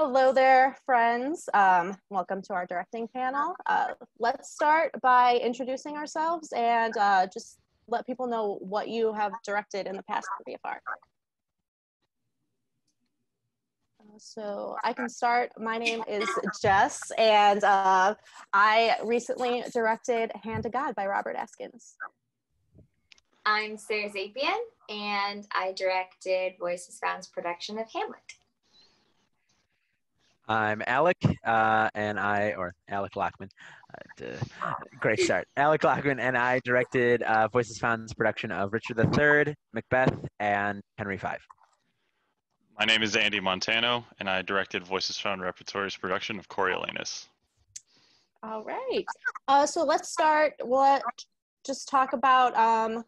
Hello there, friends. Welcome to our directing panel. Let's start by introducing ourselves and just let people know what you have directed in the past for VFR. So I can start. My name is Jess, and I recently directed Hand to God by Robert Askins. I'm Sarah Zapien, and I directed Voices Found's production of Hamlet. I'm Alec, Alec Lachman, great start. Alec Lachman, and I directed Voices Found's production of Richard III, Macbeth, and Henry V. My name is Andy Montano, and I directed Voices Found Repertory's production of Coriolanus. All right, so let's start. Just talk about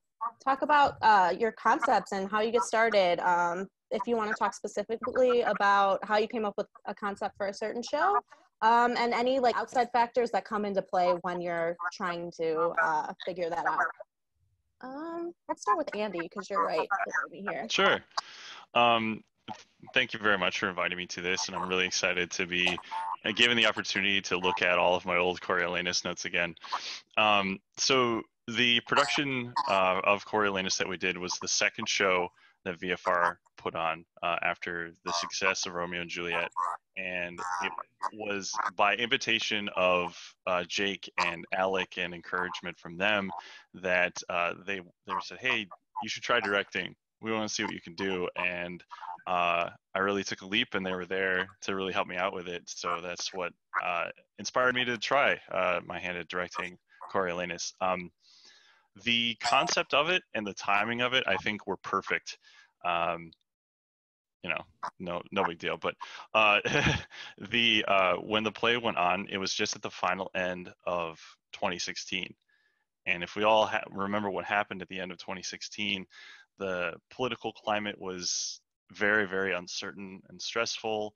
your concepts and how you get started. If you want to talk specifically about how you came up with a concept for a certain show, and any like outside factors that come into play when you're trying to figure that out. Let's start with Andy, because you're right here. Sure. Thank you very much for inviting me to this, and I'm really excited to be given the opportunity to look at all of my old Coriolanus notes again. So the production of Coriolanus that we did was the second show that VFR put on after the success of Romeo and Juliet, and it was by invitation of Jake and Alec and encouragement from them that they said, hey, you should try directing. We want to see what you can do. And I really took a leap, and they were there to really help me out with it. So that's what inspired me to try my hand at directing Coriolanus. The concept of it and the timing of it, I think, were perfect. You know, no big deal, but when the play went on, it was just at the final end of 2016. And if we all remember what happened at the end of 2016, the political climate was very, very uncertain and stressful.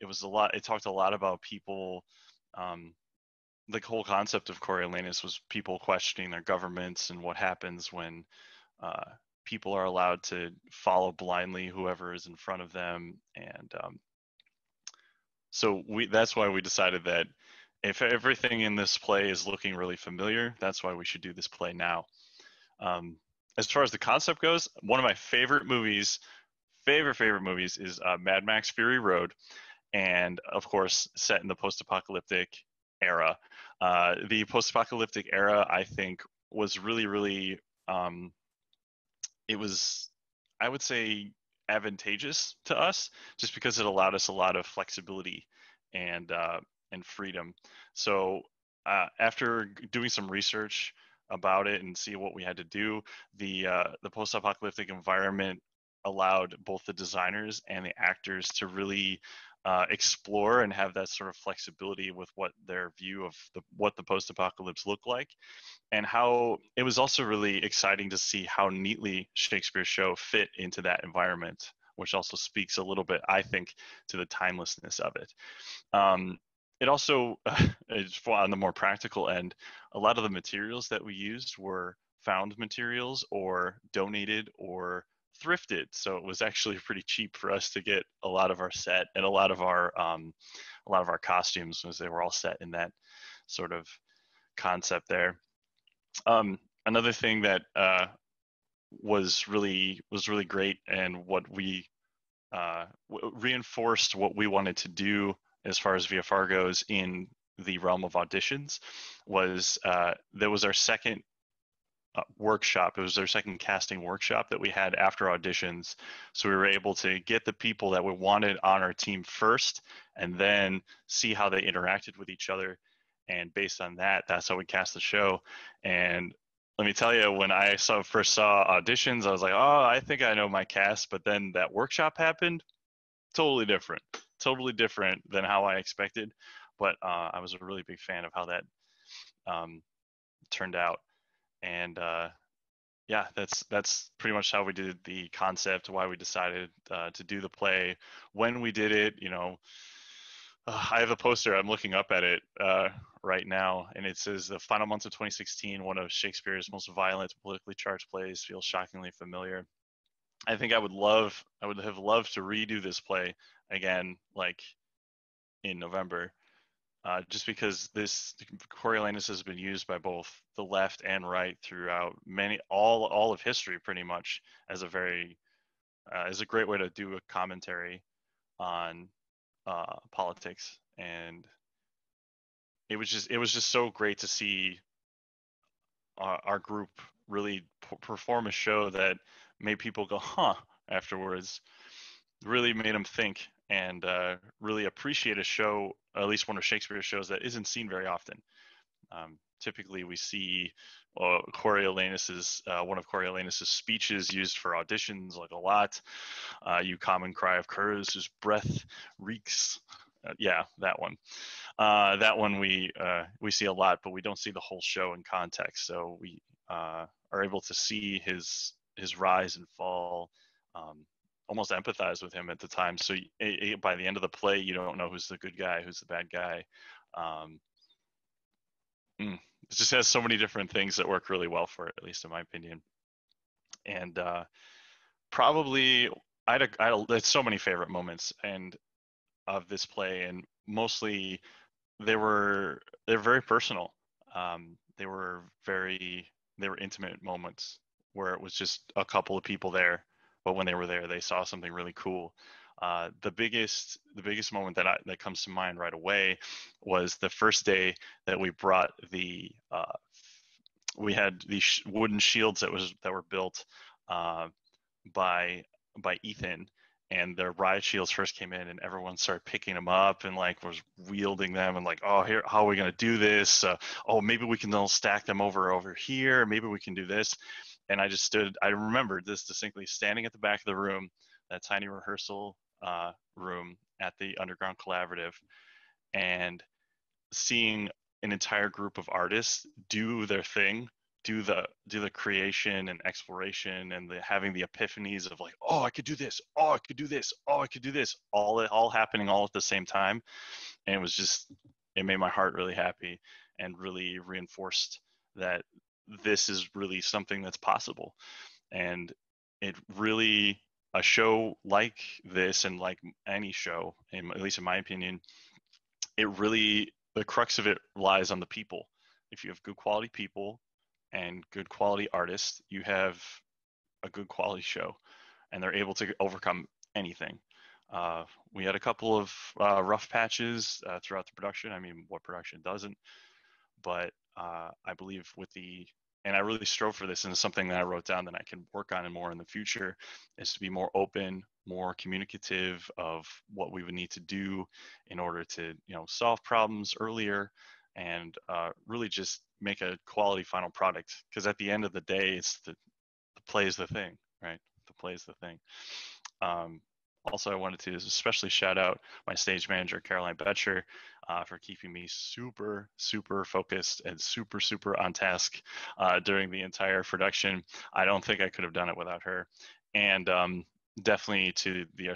It was a lot, it talked a lot about people, the whole concept of Coriolanus was people questioning their governments and what happens when people are allowed to follow blindly whoever is in front of them. And so that's why we decided that if everything in this play is looking really familiar, that's why we should do this play now. As far as the concept goes, one of my favorite movies is Mad Max Fury Road. And of course, set in the post-apocalyptic era. The post-apocalyptic era, I think, was really, really, it was, I would say, advantageous to us, just because it allowed us a lot of flexibility and freedom. So after doing some research about it and see what we had to do, the post-apocalyptic environment allowed both the designers and the actors to really explore and have that sort of flexibility with what their view of what the post-apocalypse looked like, and how it was also really exciting to see how neatly Shakespeare's show fit into that environment, which also speaks a little bit, I think, to the timelessness of it. It also, on the more practical end, a lot of the materials that we used were found materials or donated or thrifted, so it was actually pretty cheap for us to get a lot of our set and a lot of our costumes, as they were all set in that sort of concept there. Another thing that was really great, and what we reinforced what we wanted to do as far as VFR goes in the realm of auditions, was there was our second workshop. It was their second casting workshop that we had after auditions, so we were able to get the people that we wanted on our team first, and then see how they interacted with each other, and based on that, that's how we cast the show. And let me tell you, when I first saw auditions, I was like, oh, I think I know my cast, but then that workshop happened, totally different than how I expected, but I was a really big fan of how that turned out. And yeah, that's pretty much how we did the concept, why we decided to do the play, when we did it. You know, I have a poster, I'm looking up at it right now, and it says, the final months of 2016, one of Shakespeare's most violent, politically charged plays feels shockingly familiar. I think I would have loved to redo this play again, like in November, just because this Coriolanus has been used by both the left and right throughout all of history, pretty much, as a very is a great way to do a commentary on politics. And it was just so great to see our group really perform a show that made people go, huh, afterwards. Really made them think, and really appreciate a show, at least one of Shakespeare's shows, that isn't seen very often. Typically we see one of Coriolanus's speeches used for auditions, like, a lot. You common cry of curs whose breath reeks. Yeah, that one. That one we see a lot, but we don't see the whole show in context. So we are able to see his rise and fall, almost empathize with him at the time. So by the end of the play, you don't know who's the good guy, who's the bad guy. It just has so many different things that work really well for it, at least in my opinion. And probably, there's so many favorite moments and of this play, and mostly they're very personal. They were intimate moments where it was just a couple of people there, but when they were there, they saw something really cool. The biggest moment that comes to mind right away was the first day that we brought we had these wooden shields that were built by Ethan, and their riot shields first came in, and everyone started picking them up and was wielding them and oh, here, how are we gonna do this? Oh, maybe we can all stack them over here. Maybe we can do this. And I remembered this distinctly, standing at the back of the room, that tiny rehearsal room at the Underground Collaborative, and seeing an entire group of artists do their thing, do the creation and exploration, and having the epiphanies of oh, I could do this, oh, I could do this, oh, I could do this, all happening all at the same time. And it made my heart really happy, and really reinforced that this is really something that's possible. And it really, a show like this, and like any show, at least in my opinion, the crux of it lies on the people. If you have good quality people and good quality artists, you have a good quality show, and they're able to overcome anything. We had a couple of rough patches throughout the production. I mean, what production doesn't? But I believe and I really strove for this, and it's something that I wrote down that I can work on and more in the future, is to be more open, more communicative of what we would need to do in order to, solve problems earlier, and really just make a quality final product. Because at the end of the day, it's the play is the thing, right? The play is the thing. Also, I wanted to especially shout out my stage manager, Caroline Betcher, for keeping me super, super focused and super, super on task during the entire production. I don't think I could have done it without her. And definitely to the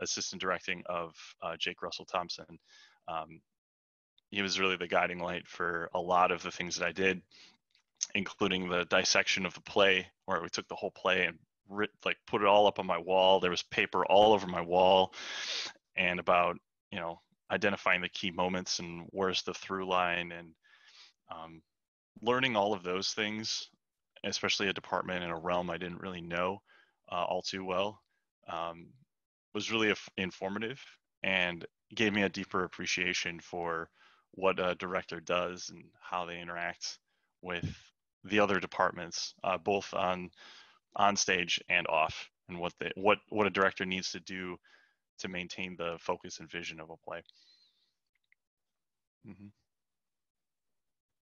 assistant directing of Jake Russell Thompson. He was really the guiding light for a lot of the things that I did, including the dissection of the play, where we took the whole play and put it all up on my wall. There was paper all over my wall, and about identifying the key moments and where's the through line, and learning all of those things, especially a department and a realm I didn't really know all too well, was really informative, and gave me a deeper appreciation for what a director does and how they interact with the other departments, both on stage and off, and what a director needs to do to maintain the focus and vision of a play. Mm-hmm.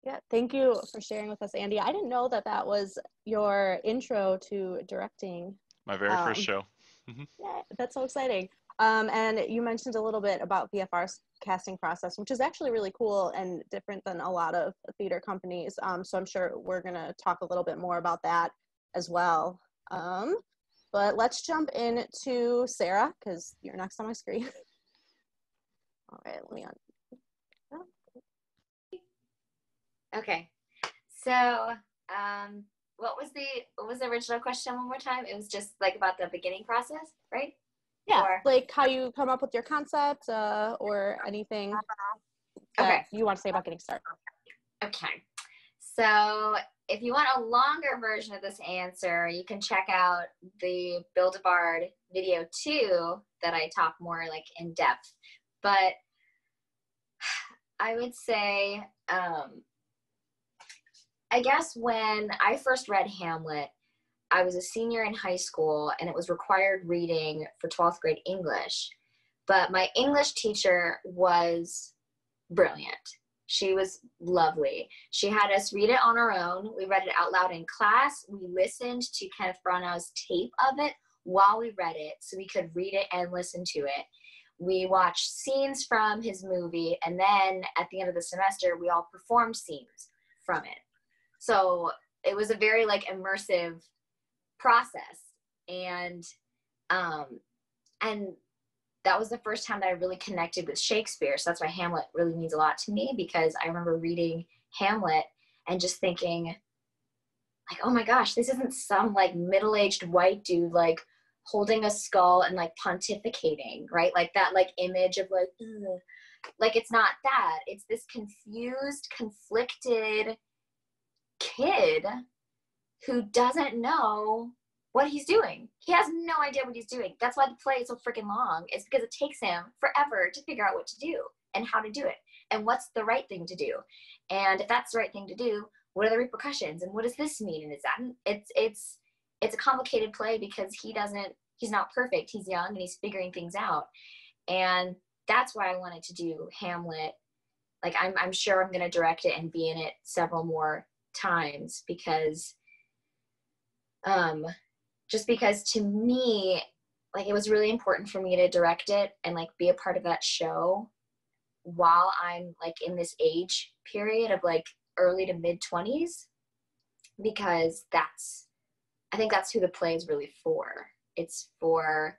Yeah, thank you for sharing with us, Andy. I didn't know that was your intro to directing. My very first show. Mm-hmm. Yeah, that's so exciting. And you mentioned a little bit about VFR's casting process, which is actually really cool and different than a lot of theater companies. So I'm sure we're gonna talk a little bit more about that as well. But let's jump in to Sarah, because you're next on my screen. All right, let me on. Okay, so What was the original question one more time? It was just like about the beginning process, right? Yeah, or, like how you come up with your concept or anything that you want to say about getting started. Okay, so if you want a longer version of this answer, you can check out the Build-A-Bard video 2 that I talk more like in depth. But I would say, I guess when I first read Hamlet, I was a senior in high school and it was required reading for 12th grade English. But my English teacher was brilliant. She was lovely. She had us read it on our own. We read it out loud in class. We listened to Kenneth Branagh's tape of it while we read it so we could read it and listen to it. We watched scenes from his movie, and then at the end of the semester, we all performed scenes from it. So it was a very like immersive process, and that was the first time that I really connected with Shakespeare. So that's why Hamlet really means a lot to me, because I remember reading Hamlet and just thinking, like, oh my gosh, this isn't some like middle-aged white dude like holding a skull and like pontificating, right? Like that like image of like, ugh. Like it's not that. It's this confused, conflicted kid who doesn't know what he's doing. He has no idea what he's doing. That's why the play is so freaking long. It's because it takes him forever to figure out what to do and how to do it and what's the right thing to do. And if that's the right thing to do, what are the repercussions and what does this mean? And is that it's a complicated play because he's not perfect. He's young and he's figuring things out. And that's why I wanted to do Hamlet. Like I'm sure I'm gonna direct it and be in it several more times because just because to me, like it was really important for me to direct it and like be a part of that show while I'm like in this age period of like early to mid 20s, because I think that's who the play is really for. It's for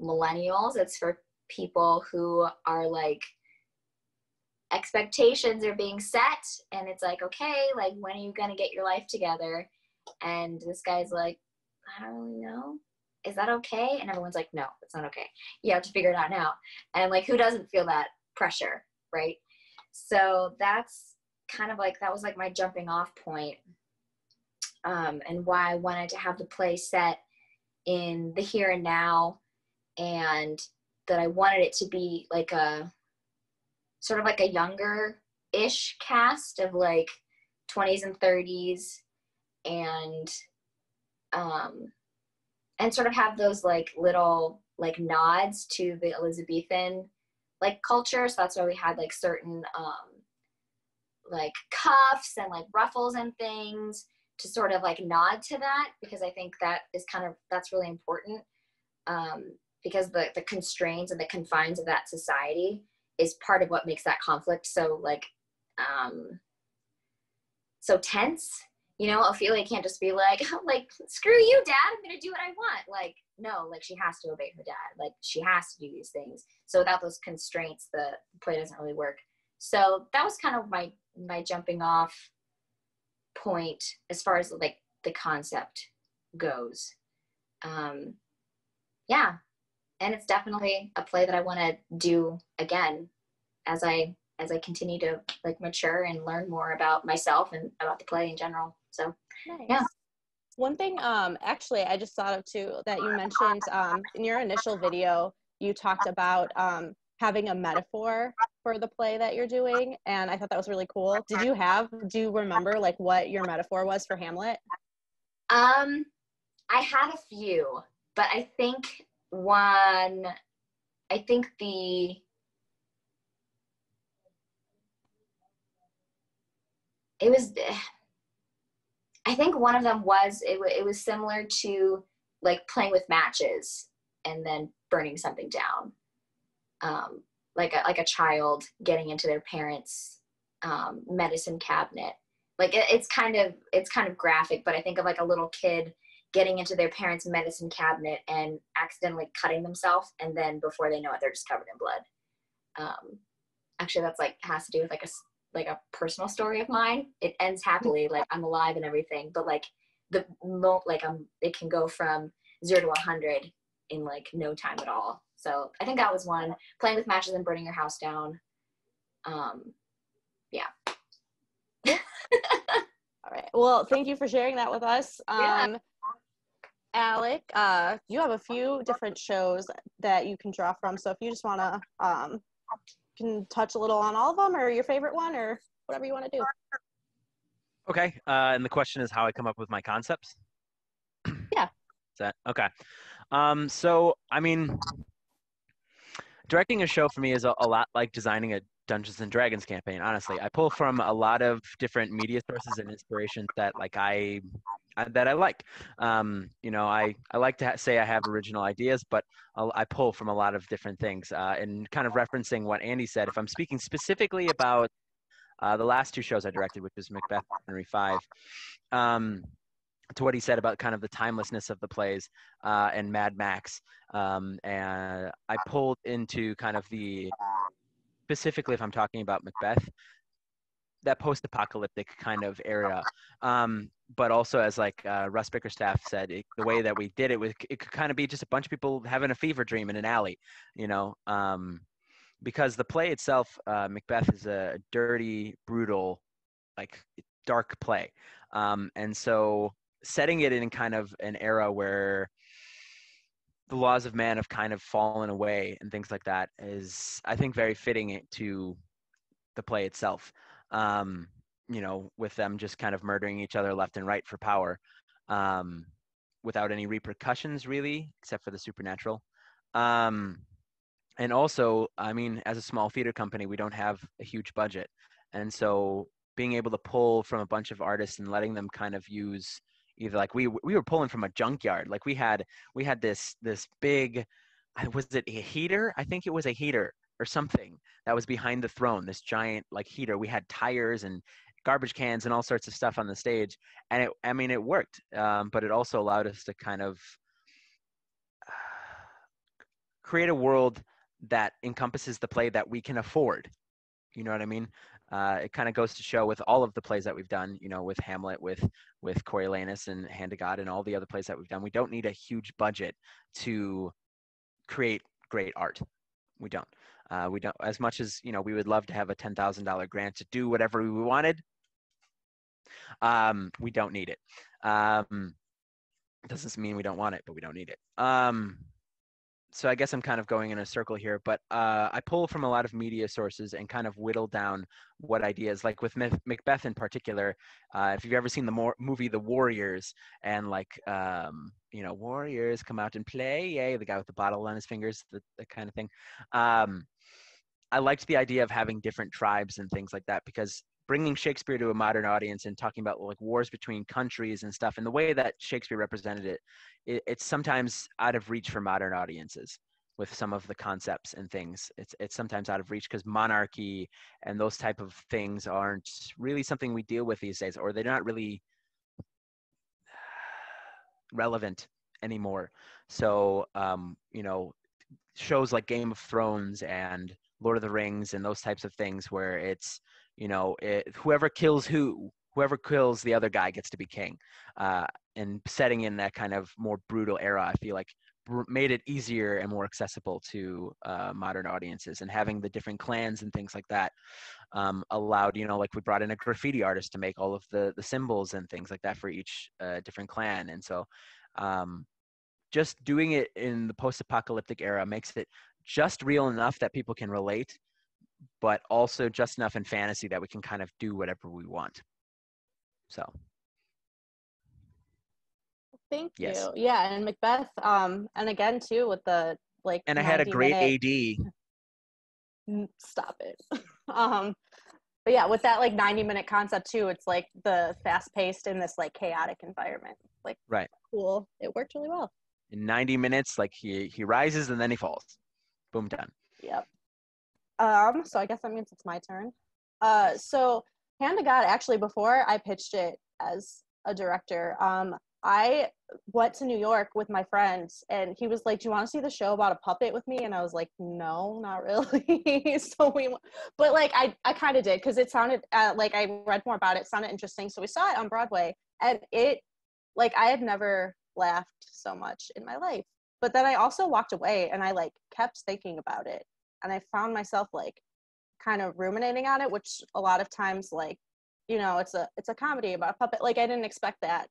millennials. It's for people who are like, expectations are being set and it's like, okay, like when are you gonna get your life together? And this guy's like, I don't really know. Is that okay? And everyone's like, no, it's not okay. You have to figure it out now. And like, who doesn't feel that pressure, right? So that's kind of like, that was like my jumping off point. And why I wanted to have the play set in the here and now, and that I wanted it to be like a sort of like a younger-ish cast of like 20s and 30s, and sort of have those like little like nods to the Elizabethan like culture. So that's why we had like certain like cuffs and like ruffles and things to sort of like nod to that, because I think that is kind of, that's really important, because the constraints and the confines of that society is part of what makes that conflict so like so tense. You know, Ophelia can't just be like, screw you, Dad, I'm gonna do what I want. Like, no, like she has to obey her dad. Like she has to do these things. So without those constraints, the play doesn't really work. So that was kind of my jumping off point as far as like the concept goes. Yeah, and it's definitely a play that I wanna do again as I continue to like mature and learn more about myself and about the play in general. So, nice. Yeah. One thing, actually, I just thought of too, that you mentioned in your initial video, you talked about having a metaphor for the play that you're doing. And I thought that was really cool. Do you remember like what your metaphor was for Hamlet? I had a few, but I think one of them was, it was similar to like playing with matches and then burning something down. Like a child getting into their parents' medicine cabinet. Like it's kind of graphic, but I think of like a little kid getting into their parents' medicine cabinet and accidentally cutting themselves. And then before they know it, they're just covered in blood. Actually, that's like, has to do with like a like a personal story of mine. It ends happily, like I'm alive and everything, but like the moment, like it can go from 0 to 100 in like no time at all. So I think that was one. Playing with matches and burning your house down. Yeah. All right. Well, thank you for sharing that with us. Yeah. Alec, you have a few different shows that you can draw from. So if you just want to, can touch a little on all of them, or your favorite one, or whatever you want to do. Okay. And the question is how I come up with my concepts? Yeah. Is that okay? So, I mean, directing a show for me is a lot like designing a Dungeons and Dragons campaign. Honestly, I pull from a lot of different media sources and inspirations that like I like. You know, I like to say I have original ideas, but I pull from a lot of different things. And kind of referencing what Andy said, if I'm speaking specifically about the last two shows I directed, which was Macbeth and Henry V, to what he said about kind of the timelessness of the plays and Mad Max, and I pulled into kind of the, specifically if I'm talking about Macbeth, that post-apocalyptic kind of era. But also, as like Russ Bickerstaff said, the way that we did it, it could kind of be just a bunch of people having a fever dream in an alley, you know, because the play itself, Macbeth, is a dirty, brutal, like dark play. And so setting it in kind of an era where the laws of man have kind of fallen away and things like that is, I think, very fitting to the play itself. You know, with them just kind of murdering each other left and right for power, without any repercussions really, except for the supernatural. And also, I mean, as a small theater company, we don't have a huge budget. And so being able to pull from a bunch of artists and letting them kind of use, either like we were pulling from a junkyard. Like we had this big, was it a heater? I think it was a heater or something that was behind the throne, this giant like heater. We had tires and garbage cans and all sorts of stuff on the stage. And it, I mean, it worked, but it also allowed us to kind of create a world that encompasses the play that we can afford. You know what I mean? It kind of goes to show with all of the plays that we've done, you know, with Hamlet, with Coriolanus and Hand to God and all the other plays that we've done. We don't need a huge budget to create great art. We don't. We don't, as much as, you know, we would love to have a $10,000 grant to do whatever we wanted. We don't need it. Doesn't mean we don't want it, but we don't need it. So I guess I'm kind of going in a circle here, but I pull from a lot of media sources and kind of whittle down what ideas, like with Macbeth in particular, if you've ever seen the movie The Warriors, and like, you know, warriors come out and play, yay, the guy with the bottle on his fingers, that kind of thing. I liked the idea of having different tribes and things like that, because bringing Shakespeare to a modern audience and talking about like wars between countries and stuff, and the way that Shakespeare represented it, it's sometimes out of reach for modern audiences with some of the concepts and things. It's sometimes out of reach because monarchy and those type of things aren't really something we deal with these days, or they're not really relevant anymore. So, you know, shows like Game of Thrones and Lord of the Rings and those types of things where it's, you know, whoever kills the other guy gets to be king. And setting in that kind of more brutal era, I feel like made it easier and more accessible to modern audiences. And having the different clans and things like that allowed, you know, like we brought in a graffiti artist to make all of the symbols and things like that for each different clan. And so just doing it in the post-apocalyptic era makes it just real enough that people can relate, but also just enough in fantasy that we can kind of do whatever we want. So. Thank you. Yes. Yeah, and Macbeth, and again too with the like. And I had a great AD. Stop it. But yeah, with that like 90-minute concept too, it's like the fast-paced in this like chaotic environment. Like right. Cool. It worked really well. In 90 minutes, like he rises and then he falls. Boom, done. Yep. So I guess that means it's my turn. So Hand to God, actually, before I pitched it as a director, I went to New York with my friend, and he was like, do you want to see the show about a puppet with me? And I was like, no, not really. So we, but like, I kind of did, because it sounded like, I read more about it, it sounded interesting. So we saw it on Broadway, and it, like, I had never laughed so much in my life. But then I also walked away, and I like kept thinking about it, and I found myself like kind of ruminating on it, which a lot of times, like, you know, it's a comedy about a puppet. Like, I didn't expect that.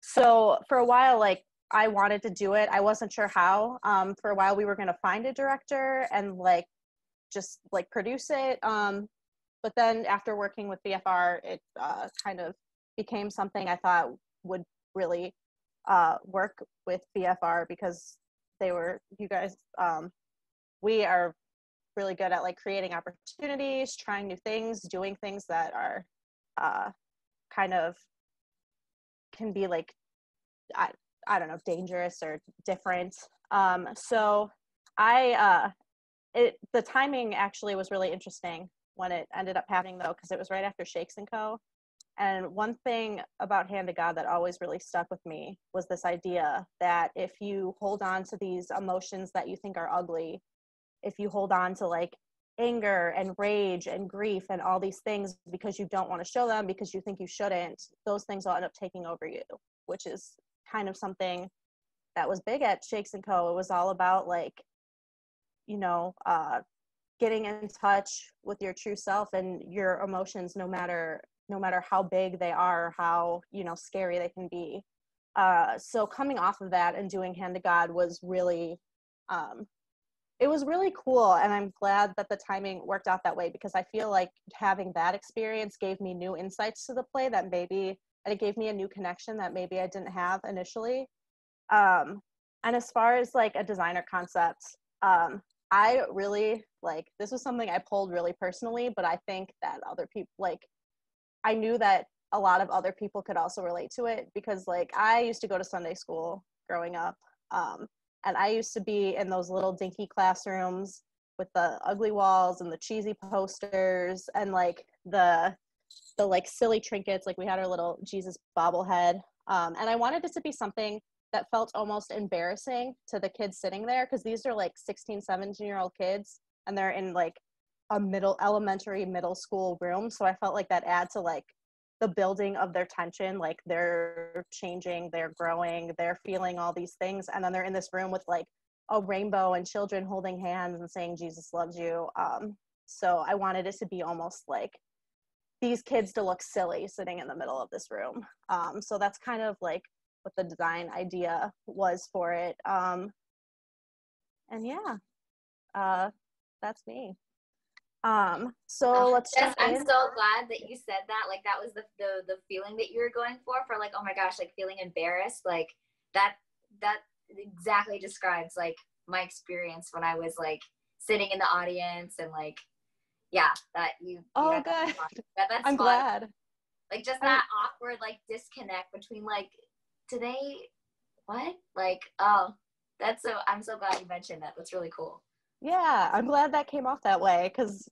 So for a while, like, I wanted to do it. I wasn't sure how. For a while, we were going to find a director and, like, just, like, produce it. But then after working with VFR, it kind of became something I thought would really work with VFR, because they were, you guys, we are really good at, like, creating opportunities, trying new things, doing things that are kind of can be like, I don't know, dangerous or different. So I, the timing actually was really interesting when it ended up happening, though, because it was right after Shakes and Co. And one thing about Hand to God that always really stuck with me was this idea that if you hold on to these emotions that you think are ugly, if you hold on to like anger and rage and grief and all these things because you don't want to show them, because you think you shouldn't, those things will end up taking over you, which is kind of something that was big at Shakes and Co. It was all about, like, you know, getting in touch with your true self and your emotions, no matter how big they are or how, you know, scary they can be. So coming off of that and doing Hand to God was really it was really cool, and I'm glad that the timing worked out that way, because I feel like having that experience gave me new insights to the play that maybe, and it gave me a new connection that maybe I didn't have initially. And as far as like a designer concept, I really, like, this was something I pulled really personally, but I think that other people, like, I knew that a lot of other people could also relate to it, because like I used to go to Sunday school growing up. And I used to be in those little dinky classrooms with the ugly walls and the cheesy posters and like the like silly trinkets. Like, we had our little Jesus bobblehead. And I wanted it to be something that felt almost embarrassing to the kids sitting there, because these are like 16, 17-year-old kids, and they're in like a middle school room. So I felt like that adds to like the building of their tension, like they're changing, they're growing, they're feeling all these things. And then they're in this room with like a rainbow and children holding hands and saying, Jesus loves you. So I wanted it to be almost like these kids to look silly sitting in the middle of this room. So that's kind of like what the design idea was for it. And yeah, that's me. So let's Jess, I'm so glad that you said that. Like, that was the feeling that you were going for like, oh my gosh, like feeling embarrassed. Like that exactly describes like my experience when I was like sitting in the audience and like, yeah, that you. Oh, you know, good. That's I'm fun. Glad. Like just that awkward like disconnect between like today, what? Like, oh, that's so. I'm so glad you mentioned that. That's really cool. Yeah, I'm glad that came off that way, because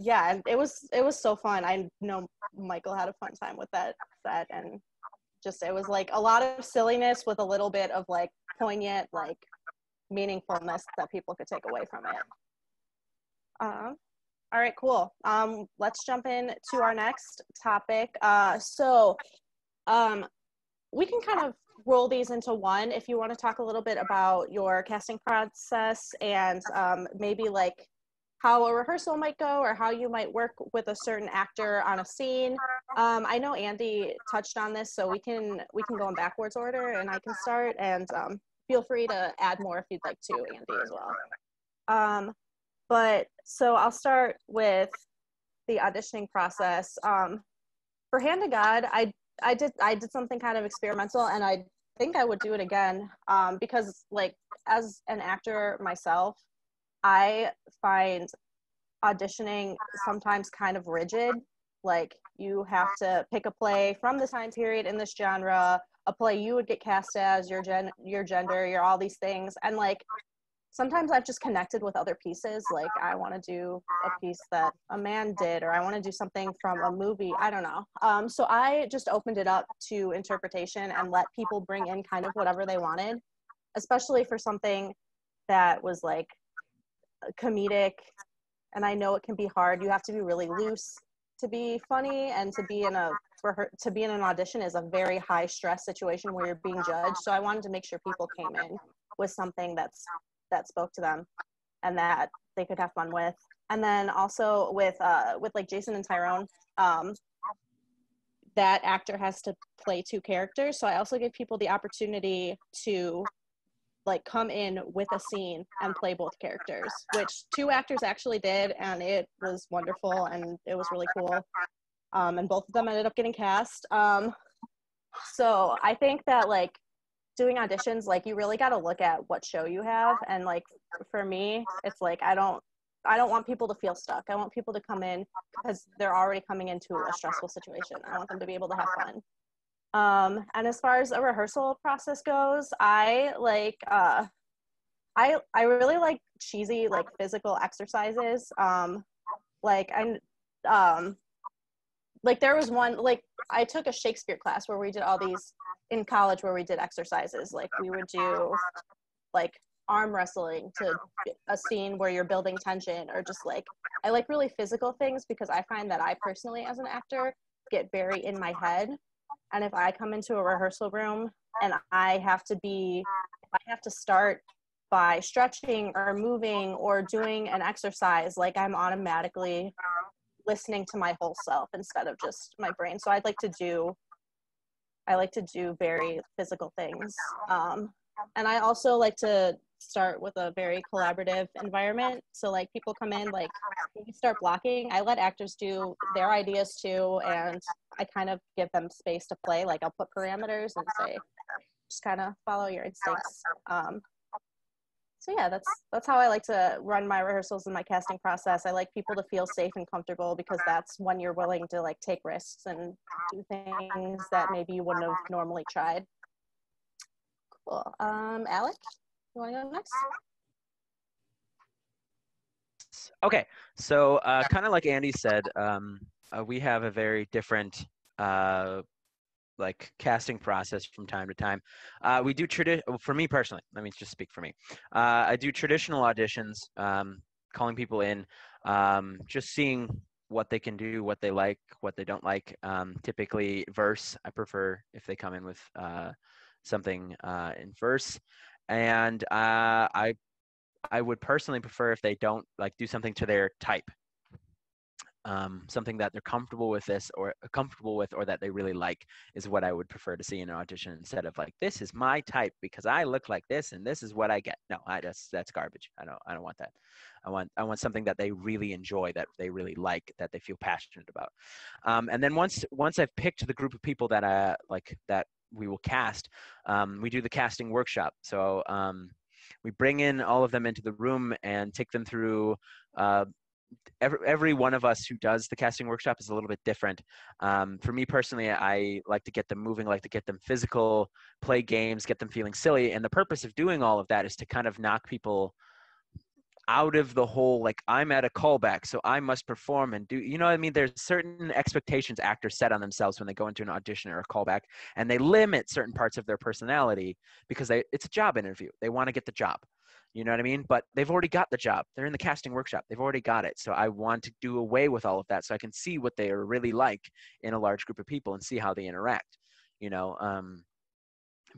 yeah, it was so fun. I know Michael had a fun time with that set, and just it was like a lot of silliness with a little bit of like poignant like meaningfulness that people could take away from it. All right, cool. Let's jump in to our next topic. So we can kind of roll these into one. If you want to talk a little bit about your casting process and maybe like how a rehearsal might go or how you might work with a certain actor on a scene. I know Andy touched on this, so we can go in backwards order, and I can start, and feel free to add more if you'd like to, Andy, as well. But so I'll start with the auditioning process. For Hand to God, I did something kind of experimental, and I think I would do it again, because like as an actor myself, I find auditioning sometimes kind of rigid. Like, you have to pick a play from the time period in this genre, a play you would get cast as, your gender, your all these things. And like sometimes I've just connected with other pieces. Like I want to do a piece that a man did, or I want to do something from a movie. I don't know. So I just opened it up to interpretation and let people bring in kind of whatever they wanted, especially for something that was like comedic. And I know it can be hard. You have to be really loose to be funny, and to be in an audition is a very high stress situation where you're being judged. So I wanted to make sure people came in with something that spoke to them and that they could have fun with. And then also with like Jason and Tyrone, that actor has to play two characters. So I also give people the opportunity to like come in with a scene and play both characters, which two actors actually did, and it was wonderful and it was really cool. And both of them ended up getting cast. So I think that like doing auditions, like you really got to look at what show you have. And like for me, it's like I don't want people to feel stuck. I want people to come in because they're already coming into a stressful situation. I want them to be able to have fun. And as far as a rehearsal process goes, I really like cheesy, like physical exercises. Like there was one, like I took a Shakespeare class where we did all these in college where we did exercises. Like we would do like arm wrestling to a scene where you're building tension, or just like, I like really physical things because I find that I personally as an actor get very in my head. And if I come into a rehearsal room and I have to start by stretching or moving or doing an exercise, like I'm automatically listening to my whole self instead of just my brain. So I like to do very physical things. And I also like to start with a very collaborative environment. So like people come in, like we start blocking. I let actors do their ideas too, and I kind of give them space to play. Like I'll put parameters and say, just kind of follow your instincts. So yeah, that's how I like to run my rehearsals and my casting process. I like people to feel safe and comfortable because that's when you're willing to like take risks and do things that maybe you wouldn't have normally tried. Cool. Alec, you want to go next? Okay, so kind of like Andy said, we have a very different like casting process from time to time. We do for me personally, let me just speak for me. I do traditional auditions, calling people in, just seeing what they can do, what they like, what they don't like. Typically verse, I prefer if they come in with something in verse. And I would personally prefer if they don't like do something to their type. Something that they're comfortable with or that they really like is what I would prefer to see in an audition, instead of like, this is my type because I look like this and this is what I get. No, that's garbage. I don't want that. I want something that they really enjoy, that they really like, that they feel passionate about. And then once I've picked the group of people that that we will cast, we do the casting workshop. So we bring in all of them into the room and take them through. Every one of us who does the casting workshop is a little bit different. For me personally, I like to get them moving, like to get them physical, play games, get them feeling silly. And the purpose of doing all of that is to kind of knock people out of the whole, like, I'm at a callback, so I must perform and do, you know what I mean? There's certain expectations actors set on themselves when they go into an audition or a callback, and they limit certain parts of their personality because it's a job interview. They want to get the job. You know what I mean? But they've already got the job. They're in the casting workshop. They've already got it. So I want to do away with all of that so I can see what they are really like in a large group of people and see how they interact, you know,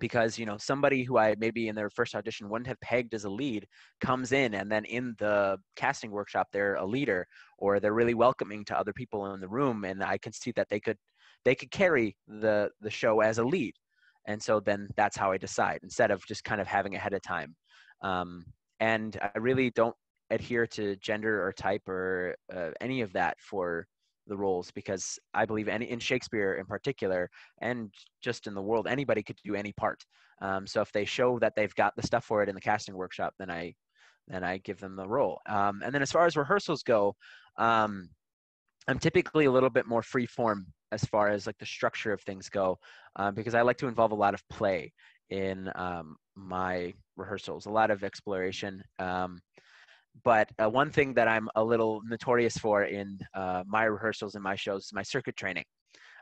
because, you know, somebody who I maybe in their first audition wouldn't have pegged as a lead comes in, and then in the casting workshop, they're a leader, or they're really welcoming to other people in the room. And I can see that they could carry the show as a lead. And so then that's how I decide, instead of just kind of having ahead of time. And I really don't adhere to gender or type or any of that for the roles, because I believe in Shakespeare in particular, and just in the world, anybody could do any part. So if they show that they've got the stuff for it in the casting workshop, then I give them the role. And then as far as rehearsals go, I'm typically a little bit more freeform as far as like the structure of things go, because I like to involve a lot of play in my rehearsals, a lot of exploration. But one thing that I'm a little notorious for in my rehearsals and my shows is my circuit training.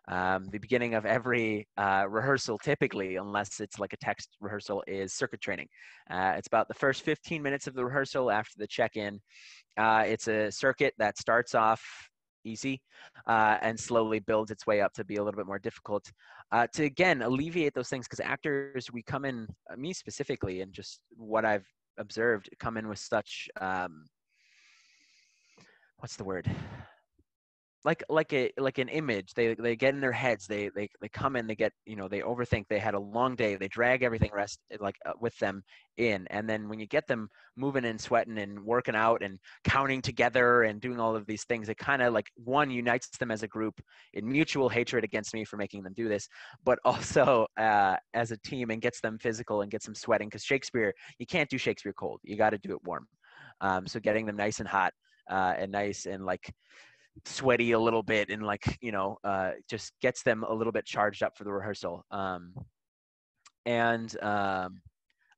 The beginning of every rehearsal, typically, unless it's like a text rehearsal, is circuit training. It's about the first 15 minutes of the rehearsal after the check-in. It's a circuit that starts off easy and slowly builds its way up to be a little bit more difficult to, again, alleviate those things, because actors, we come in, me specifically, and just what I've observed, come in with such, what's the word? Like an image. They get in their heads. They come in. They get, you know, they overthink. They had a long day. They drag everything with them in. And then when you get them moving and sweating and working out and counting together and doing all of these things, it kind of like one unites them as a group in mutual hatred against me for making them do this, but also as a team, and gets them physical and gets them sweating. Because Shakespeare, you can't do Shakespeare cold. You got to do it warm. So getting them nice and hot and nice and like sweaty a little bit, and like, you know, just gets them a little bit charged up for the rehearsal.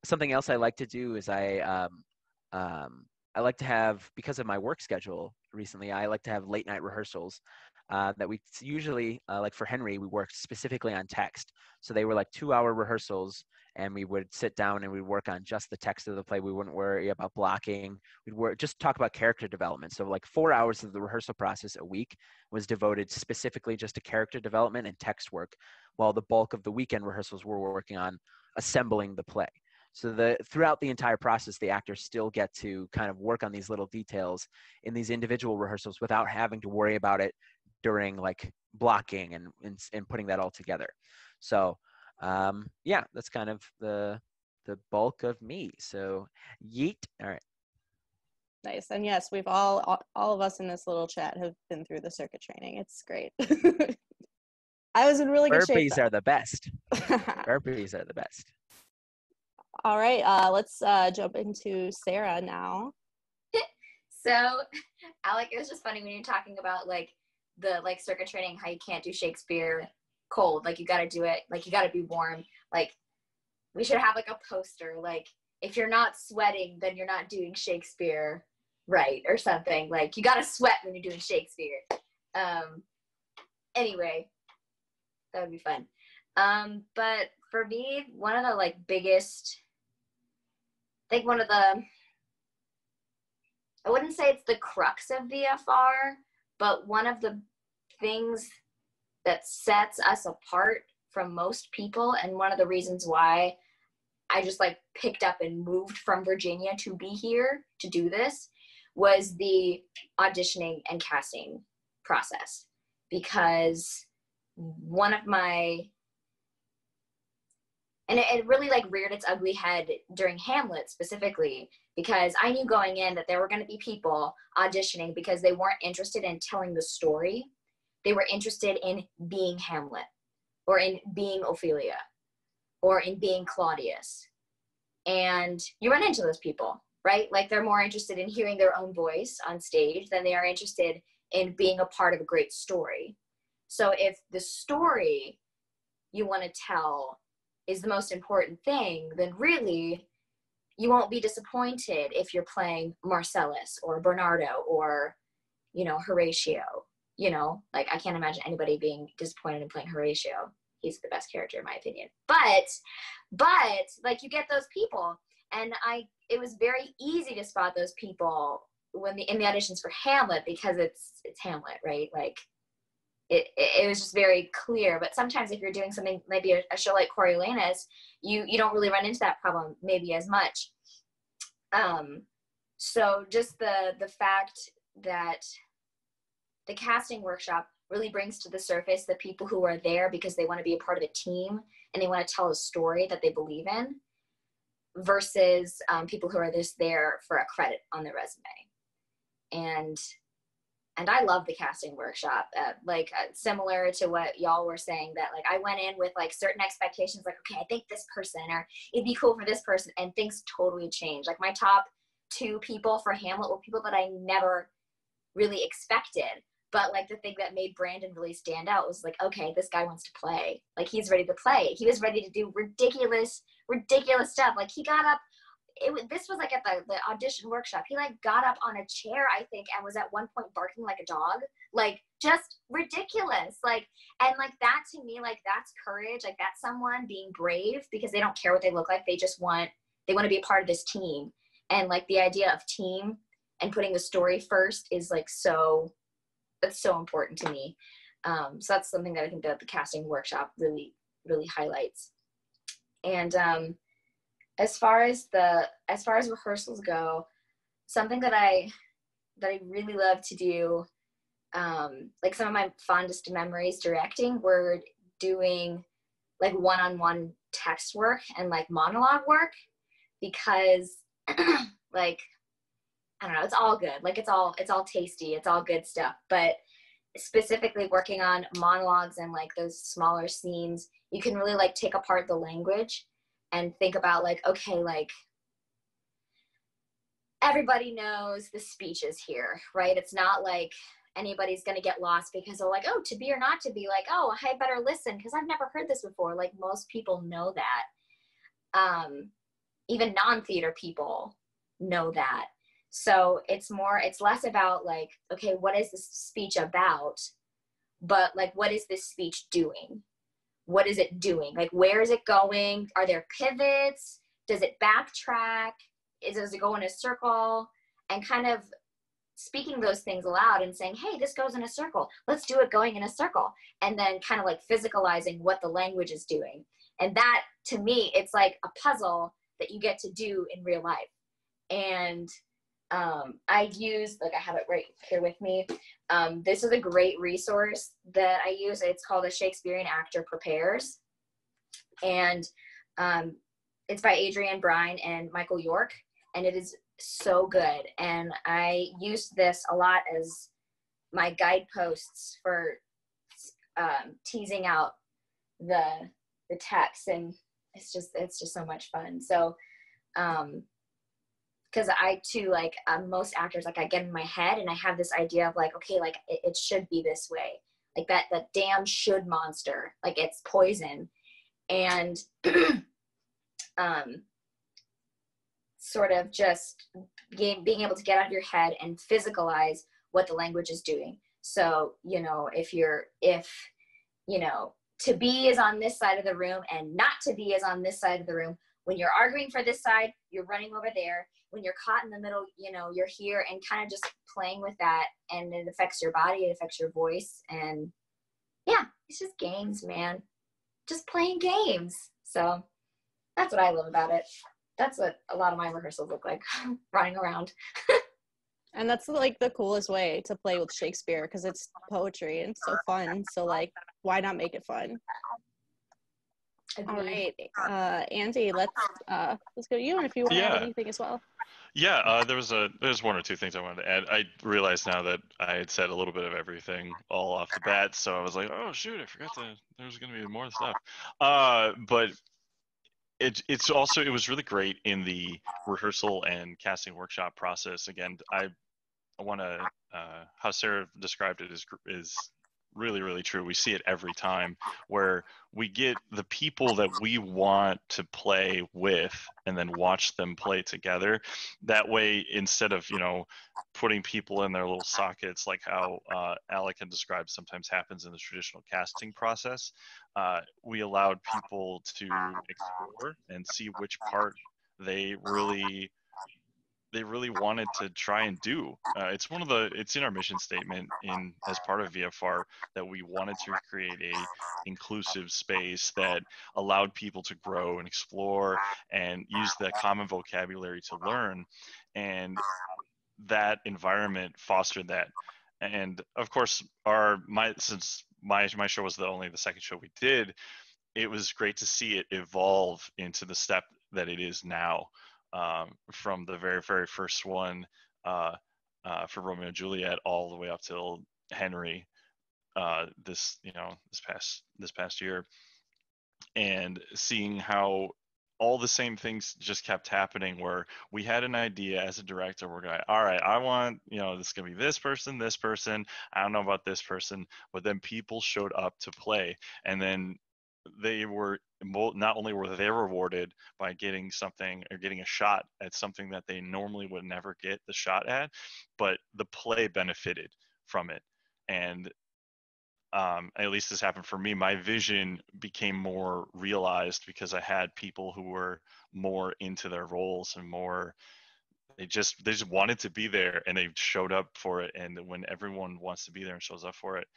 Something else I like to do is I like to have, because of my work schedule recently, I like to have late night rehearsals that we usually, like for Henry, we worked specifically on text. So they were like 2-hour rehearsals, and we would sit down and we'd work on just the text of the play. We wouldn't worry about blocking. We'd just talk about character development. So like 4 hours of the rehearsal process a week was devoted specifically just to character development and text work, while the bulk of the weekend rehearsals were working on assembling the play. So throughout the entire process, the actors still get to kind of work on these little details in these individual rehearsals without having to worry about it during like blocking and putting that all together. So yeah, that's kind of the bulk of me. So yeet. All right. Nice. And yes, we've all of us in this little chat have been through the circuit training. It's great. I was in really good shape. Burpees are the best. Burpees are the best. All right. Let's jump into Sarah now. So Alec, it was just funny when you're talking about like the like circuit training, how you can't do Shakespeare cold, like you got to do it, like you got to be warm. Like we should have like a poster, like if you're not sweating then you're not doing Shakespeare right, or something. Like you got to sweat when you're doing Shakespeare. Anyway, that would be fun. But for me, one of the like biggest, I think one of the, I wouldn't say it's the crux of VFR, but one of the things that sets us apart from most people, and one of the reasons why I just like picked up and moved from Virginia to be here to do this, was the auditioning and casting process. Because one of my, and it really like reared its ugly head during Hamlet specifically, because I knew going in that there were going to be people auditioning because they weren't interested in telling the story. They were interested in being Hamlet, or in being Ophelia, or in being Claudius. And you run into those people, right? Like they're more interested in hearing their own voice on stage than they are interested in being a part of a great story. So if the story you want to tell is the most important thing, then really you won't be disappointed if you're playing Marcellus or Bernardo or, you know, Horatio. You know, like I can't imagine anybody being disappointed in playing Horatio. He's the best character in my opinion. But like you get those people, and it was very easy to spot those people when in the auditions for Hamlet, because it's Hamlet, right? Like it was just very clear. But sometimes if you're doing something, maybe a show like Coriolanus, you don't really run into that problem maybe as much. So just the fact that the casting workshop really brings to the surface the people who are there because they want to be a part of a team and they want to tell a story that they believe in, versus people who are just there for a credit on their resume. And I love the casting workshop, similar to what y'all were saying, that like I went in with like certain expectations, like, okay, I think this person, or it'd be cool for this person, and things totally changed. Like my top 2 people for Hamlet were people that I never really expected. But like the thing that made Brandon really stand out was like, okay, this guy wants to play. Like he's ready to play. He was ready to do ridiculous stuff. Like he got up this was like at the audition workshop. He like got up on a chair, I think, and was at one point barking like a dog, like just ridiculous. Like, and like that to me, like that's courage. Like that's someone being brave because they don't care what they look like. They just want, they want to be a part of this team. And like the idea of team and putting the story first is like, so that's so important to me. So that's something that I think that the casting workshop really, really highlights. And, as far as rehearsals go, something that I really love to do, like some of my fondest memories directing were doing like one-on-one text work and like monologue work, because like, I don't know, it's all good. Like it's all tasty. It's all good stuff. But specifically working on monologues and like those smaller scenes, you can really like take apart the language and think about like, okay, like everybody knows the speech is here, right? It's not like anybody's gonna get lost because they're like, oh, to be or not to be, like, oh, I better listen because I've never heard this before. Like most people know that. Even non-theater people know that. So it's less about like, okay, what is this speech about? But like, what is this speech doing? What is it doing? Like, where is it going? Are there pivots? Does it backtrack? Does it go in a circle? And kind of speaking those things aloud and saying, hey, this goes in a circle. Let's do it going in a circle. And then kind of like physicalizing what the language is doing. And that, to me, it's like a puzzle that you get to do in real life. And I use, like I have it right here with me. This is a great resource that I use. It's called A Shakespearean Actor Prepares. And it's by Adrienne Brine and Michael York. And it is so good. And I used this a lot as my guideposts for teasing out the text. And it's just so much fun. So, because I too, like most actors, like I get in my head and I have this idea of like, okay, like it should be this way. Like that damn should monster, like it's poison. And sort of just being able to get out of your head and physicalize what the language is doing. So, you know, if to be is on this side of the room and not to be is on this side of the room, when you're arguing for this side, you're running over there. When you're caught in the middle, you know, you're here, and kind of just playing with that, and it affects your body, it affects your voice, and yeah, it's just games, man. Just playing games. So that's what I love about it. That's what a lot of my rehearsals look like, running around. And that's like the coolest way to play with Shakespeare, because it's poetry and it's so fun. So like, why not make it fun? All right, Andy, let's go to you, and if you want to add anything as well. Yeah, there's one or two things I wanted to add. I realized now that I had said a little bit of everything all off the bat, so I was like, oh shoot, I forgot that there was going to be more stuff. But it was really great in the rehearsal and casting workshop process. Again, I want to how Sarah described it is really, really true. We see it every time where we get the people that we want to play with and then watch them play together. That way, instead of, you know, putting people in their little sockets, like how Alec had described sometimes happens in the traditional casting process, we allowed people to explore and see which part they really wanted to try and do. It's in our mission statement as part of VFR that we wanted to create a inclusive space that allowed people to grow and explore and use the common vocabulary to learn. And that environment fostered that. And of course, since my show was the second show we did, it was great to see it evolve into the step that it is now. From the very, very first one for Romeo and Juliet all the way up till Henry this past year, and seeing how all the same things just kept happening where we had an idea as a director, we're going, all right, I want, you know, this is going to be this person, I don't know about this person, but then people showed up to play, and then they were not only were they rewarded by getting something or getting a shot at something that they normally would never get the shot at, but the play benefited from it. And at least this happened for me, my vision became more realized because I had people who were more into their roles and more, they just wanted to be there and they showed up for it. And when everyone wants to be there and shows up for it,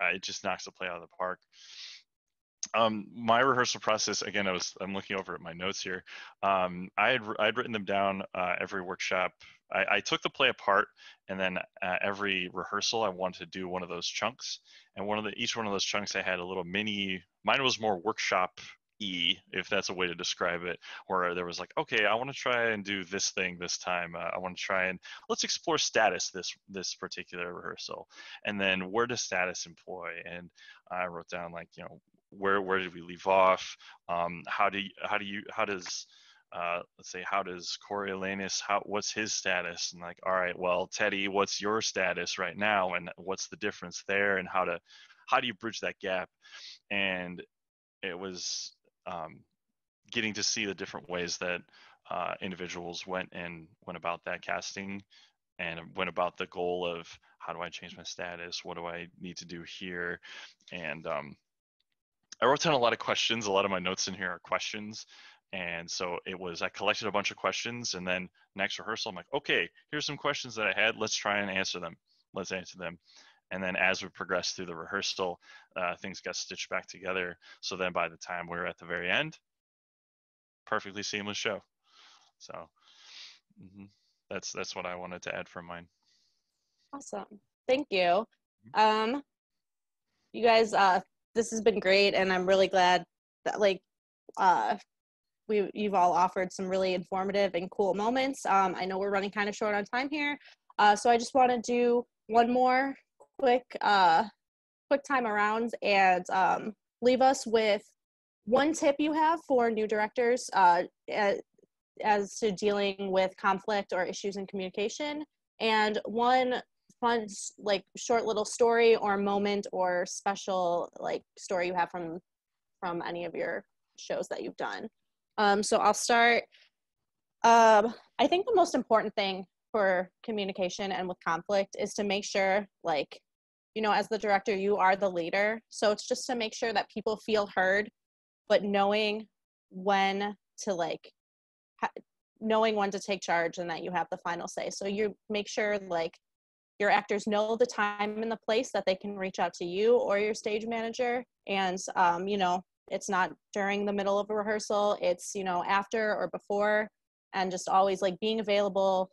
it just knocks the play out of the park. My rehearsal process, again, I'm looking over at my notes here. I'd written them down every workshop. I took the play apart, and then every rehearsal I wanted to do one of those chunks. And each one of those chunks I had a little mini. Mine was more workshop-y, if that's a way to describe it, where there was like, okay, I want to try and do this thing this time. I want to try and let's explore status this particular rehearsal, and then where does status employ? And I wrote down, like, you know, where did we leave off? How does Coriolanus, what's his status? And like, all right, well, Teddy, what's your status right now? And what's the difference there? And how do you bridge that gap? And it was getting to see the different ways that individuals went about that casting and went about the goal of, how do I change my status? What do I need to do here? And I wrote down a lot of questions. A lot of my notes in here are questions. And so I collected a bunch of questions, and then next rehearsal, I'm like, okay, here's some questions that I had. Let's try and answer them. Let's answer them. And then as we progressed through the rehearsal, things got stitched back together. So then by the time we were at the very end, perfectly seamless show. So that's what I wanted to add from mine. Awesome. Thank you. You guys, this has been great, and I'm really glad that, like, you've all offered some really informative and cool moments. I know we're running kind of short on time here, so I just want to do one more quick time around and leave us with one tip you have for new directors as to dealing with conflict or issues in communication, and one fun, like, short little story or moment or special, like, story you have from any of your shows that you've done. So I'll start. I think the most important thing for communication and with conflict is to make sure, like, you know, as the director, you are the leader. So it's just to make sure that people feel heard, but knowing when to, like, knowing when to take charge and that you have the final say. So you make sure, like, your actors know the time and the place that they can reach out to you or your stage manager. And, you know, it's not during the middle of a rehearsal, it's, you know, after or before, and just always, like, being available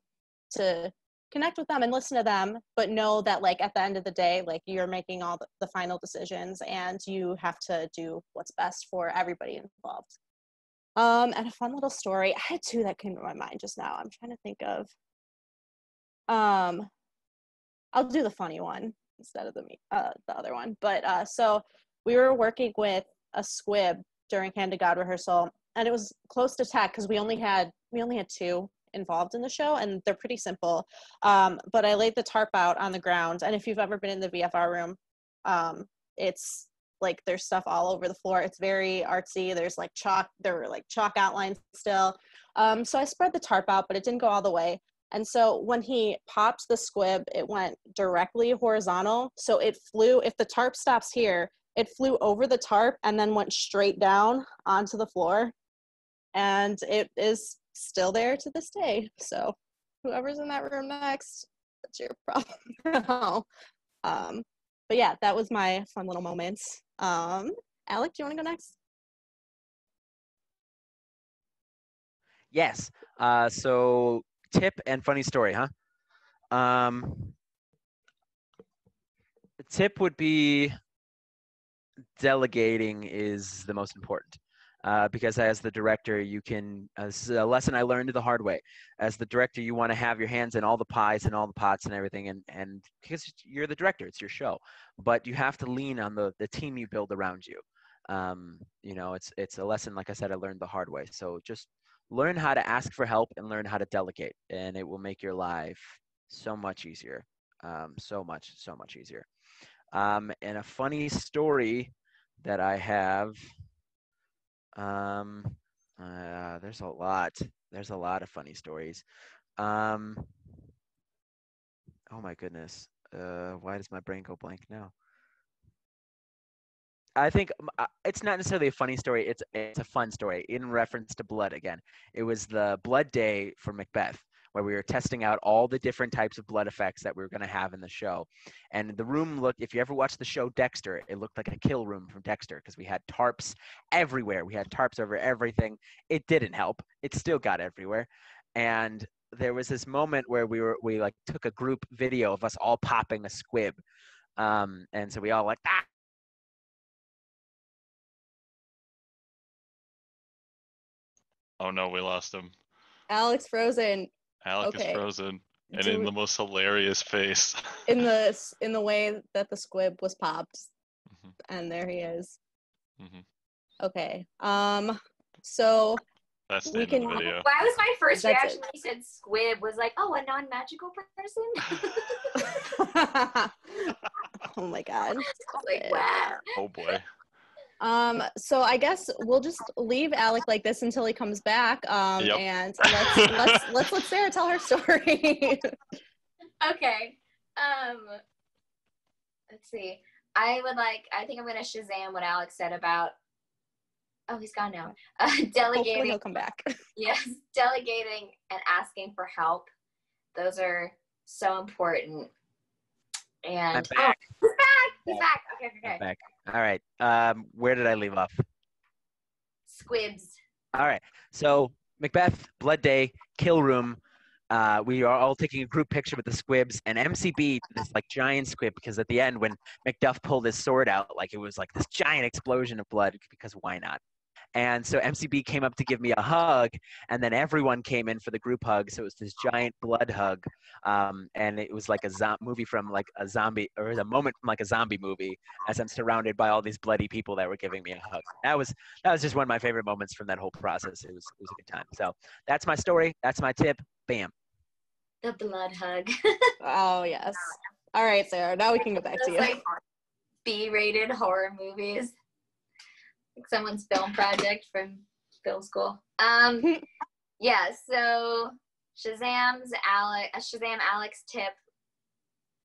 to connect with them and listen to them, but know that, like, at the end of the day, like, you're making all the final decisions and you have to do what's best for everybody involved. And a fun little story, I had two that came to my mind just now. I'm trying to think of, I'll do the funny one instead of the other one. But so we were working with a squib during Hand to God rehearsal, and it was close to tech because we only had two involved in the show, and they're pretty simple. But I laid the tarp out on the ground, and if you've ever been in the VFR room, it's like there's stuff all over the floor. It's very artsy. There's like chalk. There were like chalk outlines still. So I spread the tarp out, but it didn't go all the way. And so when he popped the squib, it went directly horizontal. So it flew, if the tarp stops here, it flew over the tarp and then went straight down onto the floor. And it is still there to this day. So whoever's in that room next, that's your problem now. But yeah, that was my fun little moment. Alec, do you want to go next? Yes. So tip and funny story, huh? The tip would be, delegating is the most important, because as the director, you can, as a lesson I learned the hard way, as the director, you want to have your hands in all the pies and all the pots and everything, and because you're the director, it's your show, but you have to lean on the team you build around you. You know, it's a lesson, like I said, I learned the hard way. So just learn how to ask for help and learn how to delegate, and it will make your life so much easier. So much easier. And a funny story that I have There's a lot. There's a lot of funny stories. Oh my goodness. Why does my brain go blank now? I think it's not necessarily a funny story. It's a fun story in reference to blood again. It was the blood day for Macbeth, where we were testing out all the different types of blood effects that we were going to have in the show. And the room looked, if you ever watched the show Dexter, it looked like a kill room from Dexter because we had tarps everywhere. We had tarps over everything. It didn't help. It still got everywhere. And there was this moment where we like took a group video of us all popping a squib. And so we all like, ah! Oh no, we lost him. Alec's frozen. Alec is frozen, and in the most hilarious face. in the way that the squib was popped, and there he is. Okay. So that's the end of the video. That was my first reaction when he said squib. Was like, oh, a non-magical person. Oh my god. Like, wow. Oh boy. So I guess we'll just leave Alec like this until he comes back. Yep. And let's let Sarah tell her story. Okay. Let's see. I think I'm going to Shazam what Alec said about, oh, he's gone now. Delegating. Hopefully he'll come back. Yes. Delegating and asking for help. Those are so important. And I'm back. Oh, he's back. Okay. I'm back. All right. Where did I leave off? Squibs. All right. So Macbeth, Blood Day, Kill Room. We are all taking a group picture with the squibs, and MCB, this like giant squib, because at the end when Macduff pulled his sword out, like it was like this giant explosion of blood, because why not? And so MCB came up to give me a hug, and then everyone came in for the group hug. So it was this giant blood hug, and it was like a movie from like a zombie, or a moment from like a zombie movie, as I'm surrounded by all these bloody people that were giving me a hug. That was just one of my favorite moments from that whole process. It was a good time. So that's my story. That's my tip. Bam. The blood hug. Oh yes. All right, Sarah. Now we can go back to you. Like B-rated horror movies. Like someone's film project from film school. Yeah, so Shazam Alec's tip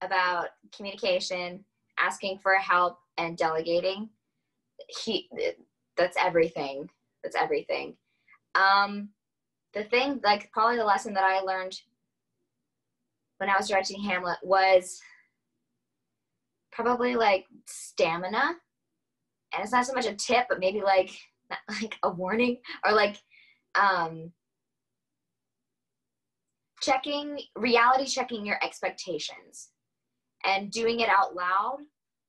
about communication, asking for help, and delegating. That's everything. That's everything. The thing, like probably the lesson that I learned when I was directing Hamlet was probably like stamina. And it's not so much a tip, but maybe like a warning, or like checking your expectations and doing it out loud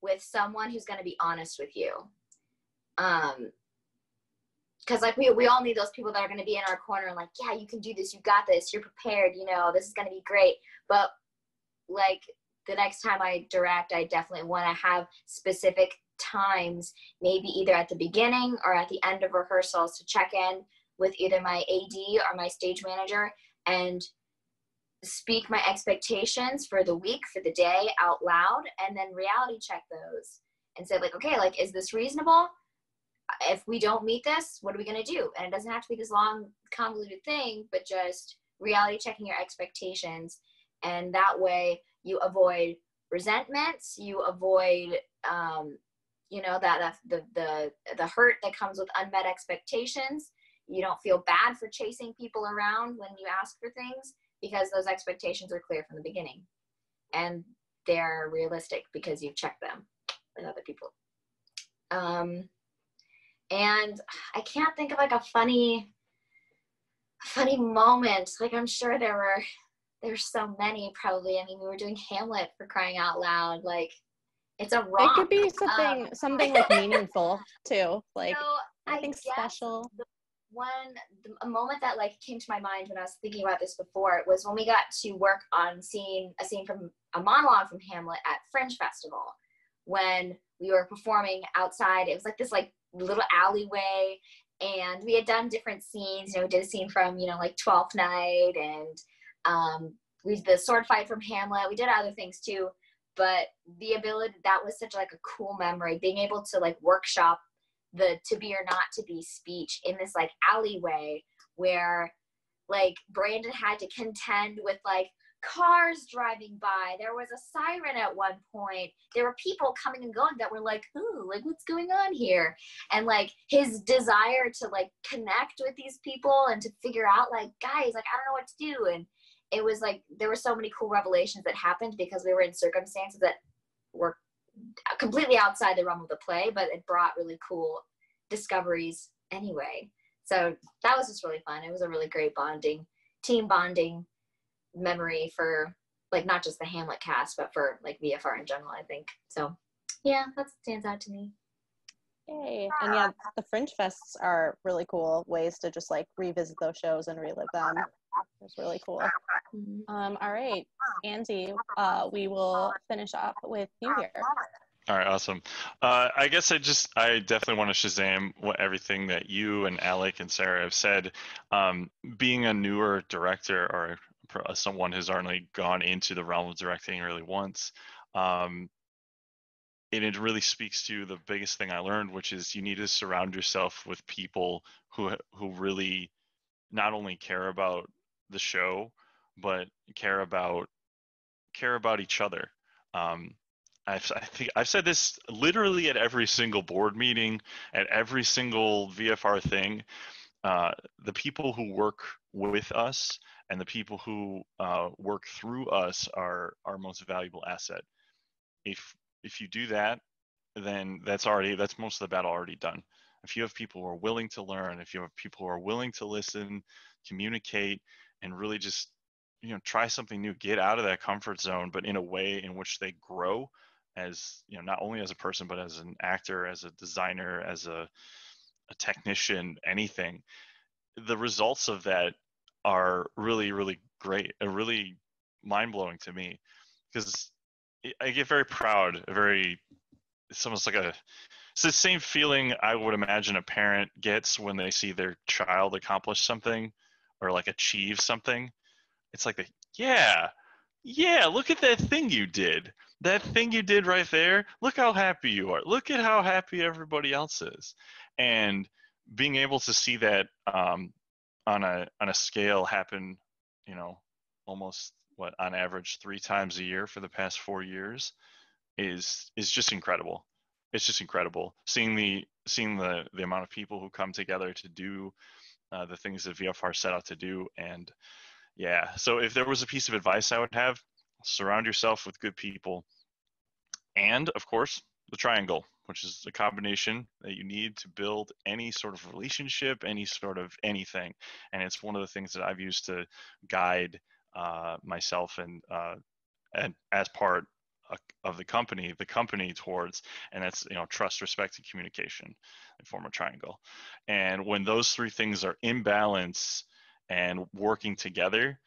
with someone who's going to be honest with you. Because like we all need those people that are going to be in our corner and like, yeah, you can do this, you got this, you're prepared, you know, this is going to be great. But like the next time I direct, I definitely want to have specific times, maybe either at the beginning or at the end of rehearsals, to check in with either my AD or my stage manager and speak my expectations for the week, for the day out loud, and then reality check those and say like, okay, like, is this reasonable? If we don't meet this, what are we going to do? And it doesn't have to be this long convoluted thing, but just reality checking your expectations. And that way you avoid resentments, you avoid, you know, the hurt that comes with unmet expectations. You don't feel bad for chasing people around when you ask for things, because those expectations are clear from the beginning and they're realistic because you've checked them with other people. And I can't think of like a funny moment. Like I'm sure there's so many probably. I mean, we were doing Hamlet, for crying out loud. Like, it's a rock. It could be something like meaningful too, like something special. A moment that like came to my mind when I was thinking about this before was when we got to work on a scene from a monologue from Hamlet at Fringe Festival, when we were performing outside. It was like this like little alleyway, and we had done different scenes. You know, we did a scene from, you know, like Twelfth Night, and we did the sword fight from Hamlet. We did other things too. But the ability, that was such like a cool memory, being able to like workshop the to be or not to be speech in this like alleyway where like Brandon had to contend with like cars driving by. There was a siren at one point. There were people coming and going that were like, ooh, like what's going on here? And like his desire to like connect with these people and to figure out like, guys, like I don't know what to do. And it was like, there were so many cool revelations that happened because we were in circumstances that were completely outside the realm of the play, but it brought really cool discoveries anyway. So that was just really fun. It was a really great bonding, team bonding memory for like not just the Hamlet cast, but for like VFR in general, I think. So yeah, that stands out to me. Yay. And yeah, the Fringe Fests are really cool ways to just like revisit those shows and relive them. It was really cool. All right, Andy, we will finish up with you here. All right, awesome. I guess I definitely want to Shazam everything that you and Alec and Sarah have said. Being a newer director or someone who's only gone into the realm of directing really once, and it really speaks to the biggest thing I learned, which is you need to surround yourself with people who really not only care about the show, but care about each other. I think I've said this literally at every single board meeting, at every single VFR thing. The people who work with us and the people who work through us are our most valuable asset. If you do that, then that's most of the battle already done. If you have people who are willing to learn, if you have people who are willing to listen, communicate, and really just, you know, try something new, get out of that comfort zone, but in a way in which they grow as, you know, not only as a person, but as an actor, as a designer, as a technician, anything. The results of that are really, really great and really mind-blowing to me, because I get very proud, it's almost like it's the same feeling I would imagine a parent gets when they see their child accomplish something or like achieve something. It's like, yeah, look at that thing you did. That thing you did right there, look how happy you are. Look at how happy everybody else is. And being able to see that on a scale happen, you know, almost on average 3 times a year for the past 4 years is just incredible. It's just incredible seeing the amount of people who come together to do the things that VFR set out to do. And yeah, so if there was a piece of advice I would have, surround yourself with good people. And of course, the triangle, which is a combination that you need to build any sort of relationship, any sort of anything. And it's one of the things that I've used to guide myself and as part of the company towards, and that's, you know, trust, respect, and communication. They form a triangle. And when those 3 things are in balance and working together,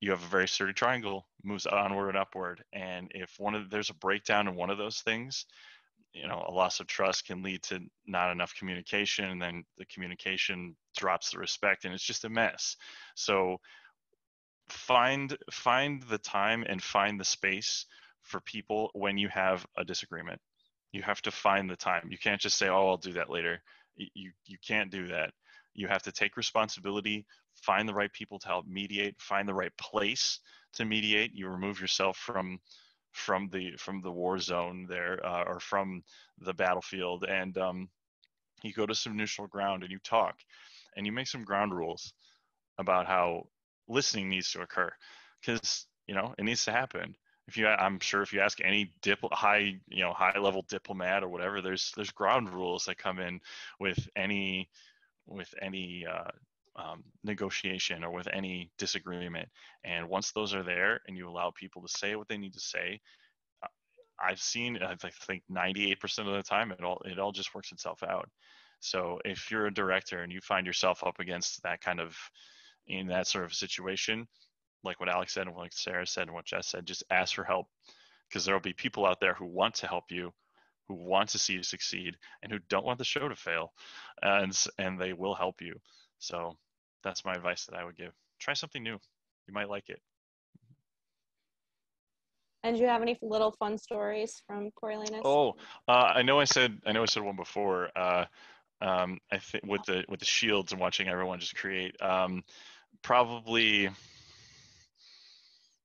you have a very sturdy triangle, moves onward and upward. And if there's a breakdown in one of those things, you know, a loss of trust can lead to not enough communication, and then the communication drops the respect, and it's just a mess. So find the time and find the space for people when you have a disagreement. You have to find the time. You can't just say, oh, I'll do that later. You can't do that. You have to take responsibility, find the right people to help mediate, find the right place to mediate. You remove yourself from the war zone there, or from the battlefield, and you go to some neutral ground and you talk, and you make some ground rules about how listening needs to occur, because, you know, it needs to happen. I'm sure if you ask any high level diplomat or whatever, there's ground rules that come in with any negotiation or with any disagreement. And once those are there and you allow people to say what they need to say, I think 98% of the time it all just works itself out. So if you're a director and you find yourself up against that sort of situation, like what Alex said and like Sarah said and what Jess said, just ask for help, because there'll be people out there who want to help you, who want to see you succeed, and who don't want the show to fail, and they will help you. So that's my advice that I would give. Try something new. You might like it. And do you have any little fun stories from Coriolanus? Oh, I know I said one before. I think with the shields and watching everyone just create. Probably.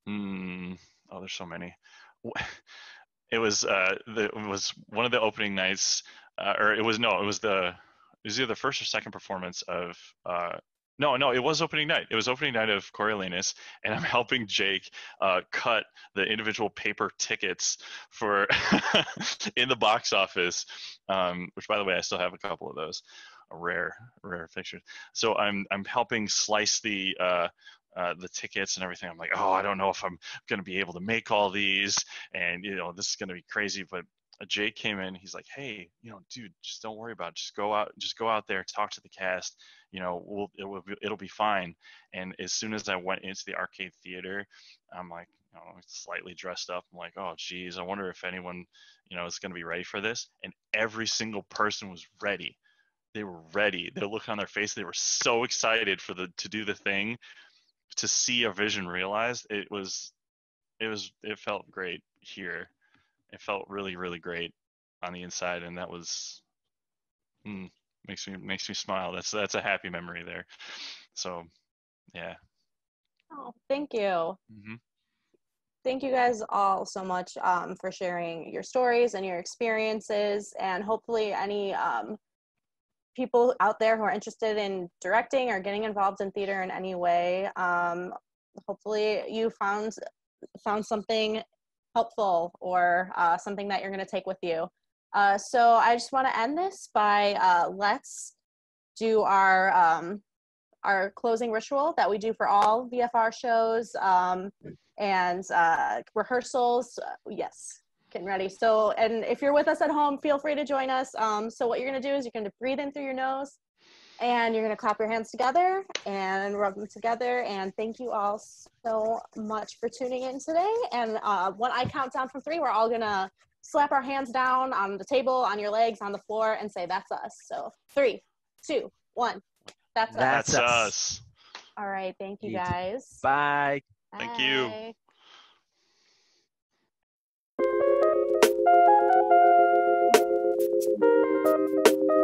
Oh, there's so many. It was one of the opening nights, it was either the first or second performance of. No, it was opening night. It was opening night of Coriolanus, and I'm helping Jake cut the individual paper tickets for in the box office, which, by the way, I still have a couple of those, rare pictures. So I'm helping slice the tickets and everything. I'm like, oh, I don't know if I'm going to be able to make all these, and this is going to be crazy, but. Jake came in, he's like, hey, dude, just don't worry about it. Just go out there, talk to the cast, it'll be fine. And as soon as I went into the arcade theater, I'm like, slightly dressed up. I'm like, oh geez, I wonder if anyone, is going to be ready for this. And every single person was ready. They were ready. They're looking on their face. They were so excited to do the thing, to see a vision realized. It felt great here. It felt really, really great on the inside, and that was makes me smile. That's a happy memory there. So, yeah. Oh, thank you. Mm-hmm. Thank you guys all so much for sharing your stories and your experiences, and hopefully any people out there who are interested in directing or getting involved in theater in any way, hopefully you found something helpful or something that you're going to take with you. So I just want to end this by let's do our closing ritual that we do for all VFR shows and rehearsals. Yes, getting ready. So, and if you're with us at home, feel free to join us. So what you're going to do is you're going to breathe in through your nose, and you're going to clap your hands together and rub them together. And thank you all so much for tuning in today. And when I count down from 3, we're all going to slap our hands down on the table, on your legs, on the floor, and say, that's us. So 3, 2, 1. That's us. That's us. All right. Thank you, guys. Bye. Bye. Thank you.